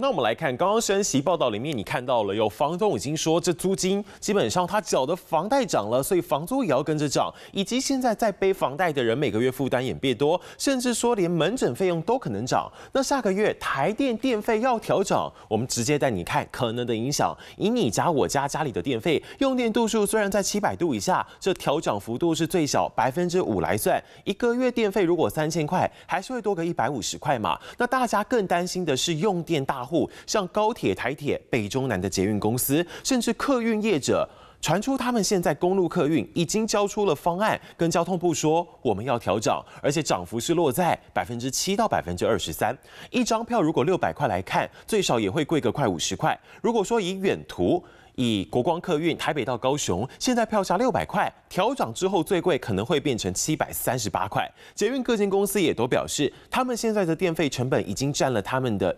那我们来看刚刚升息报道里面，你看到了有房东已经说，这租金基本上他缴的房贷涨了，所以房租也要跟着涨，以及现在在背房贷的人每个月负担也变多，甚至说连门诊费用都可能涨。那下个月台电电费要调涨，我们直接带你看可能的影响。以你家我家家里的电费用电度数虽然在700度以下，这调涨幅度是最小5%来算，一个月电费如果3000块，还是会多个150块嘛。那大家更担心的是用电大户，像高铁、台铁、北中南的捷运公司，甚至客运业者。 传出他们现在公路客运已经交出了方案，跟交通部说我们要调涨，而且涨幅是落在7%到23%。一张票如果600块来看，最少也会贵个快50块。如果说以远途，以国光客运台北到高雄，现在票价600块，调涨之后最贵可能会变成738块。捷运各间公司也都表示，他们现在的电费成本已经占了他们的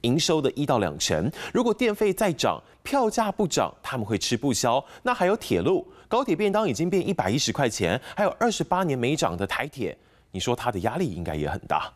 营收的1到2成，如果电费再涨，票价不涨，他们会吃不消。那还有铁路，高铁便当已经变110块钱，还有28年没涨的台铁，你说它的压力应该也很大。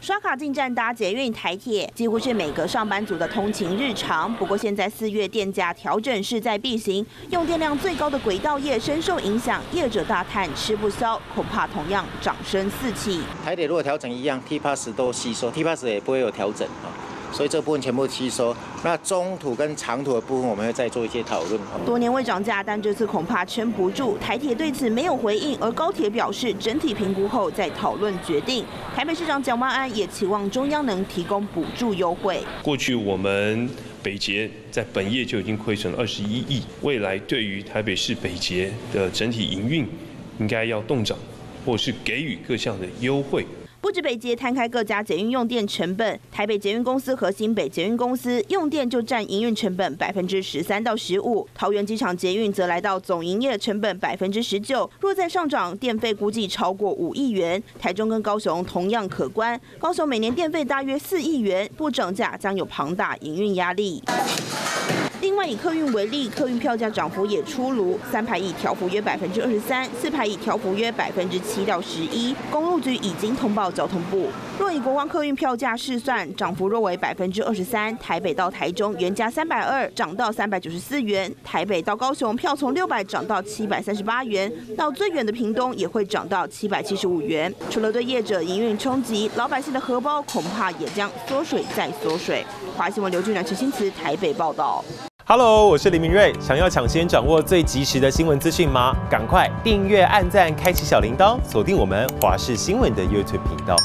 刷卡进站搭捷运、台铁，几乎是每个上班族的通勤日常。不过，现在4月电价调整势在必行，用电量最高的轨道业深受影响，业者大叹吃不消，恐怕同样掌声四起。台铁如果调整一样 ，T-Pass 都吸收 ，T-Pass 也不会有调整啊，所以这部分全部吸收。那中途跟长途的部分，我们会再做一些讨论。多年未涨价，但这次恐怕撑不住。台铁对此没有回应，而高铁表示整体评估后再讨论决定。台北市长蒋万安。 也期望中央能提供补助优惠。过去我们北捷在本业就已经亏损了21亿，未来对于台北市北捷的整体营运，应该要动涨，或是给予各项的优惠。 不止北捷摊开各家捷运用电成本，台北捷运公司和新北捷运公司用电就占营运成本13%到15%，桃园机场捷运则来到总营业成本19%，若再上涨，电费估计超过5亿元。台中跟高雄同样可观，高雄每年电费大约4亿元，不涨价将有庞大营运压力。 另外，以客运为例，客运票价涨幅也出炉，3排乙调幅约23%，4排乙调幅约7%到11%。公路局已经通报交通部。若以国光客运票价试算，涨幅若为23%，台北到台中原价320涨到394元，台北到高雄票从600涨到738元，到最远的屏东也会涨到775元。除了对业者营运冲击，老百姓的荷包恐怕也将缩水再缩水。华新闻刘俊南、陈新慈台北报道。 Hello， 我是李明瑞。想要抢先掌握最及时的新闻资讯吗？赶快订阅、按赞、开启小铃铛，锁定我们华视新闻的 YouTube 频道。